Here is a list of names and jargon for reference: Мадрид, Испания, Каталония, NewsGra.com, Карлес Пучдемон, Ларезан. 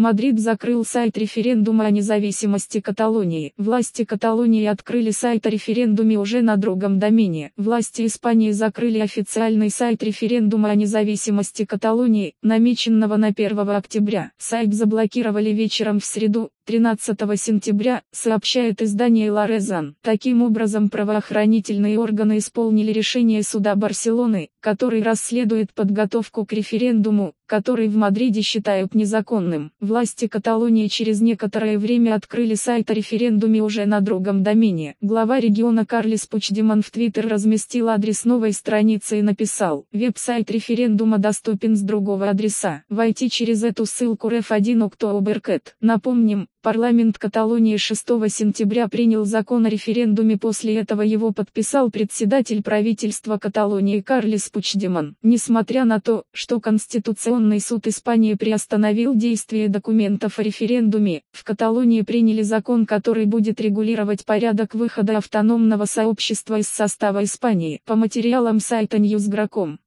Мадрид закрыл сайт референдума о независимости Каталонии. Власти Каталонии открыли сайт о референдуме уже на другом домене. Власти Испании закрыли официальный сайт референдума о независимости Каталонии, намеченного на 1 октября. Сайт заблокировали вечером в среду, 13 сентября, сообщает издание «Ларезан». Таким образом, правоохранительные органы исполнили решение суда Барселоны, который расследует подготовку к референдуму, который в Мадриде считают незаконным. Власти Каталонии через некоторое время открыли сайт о референдуме уже на другом домене. Глава региона Карлес Пучдемон в Твиттер разместил адрес новой страницы и написал: «Веб-сайт референдума доступен с другого адреса. Войти через эту ссылку ref1.october.cat». Напомним, парламент Каталонии 6 сентября принял закон о референдуме, после этого его подписал председатель правительства Каталонии Карлес Пучдемон. Несмотря на то, что Конституционный суд Испании приостановил действие документов о референдуме, в Каталонии приняли закон, который будет регулировать порядок выхода автономного сообщества из состава Испании. По материалам сайта NewsGra.com.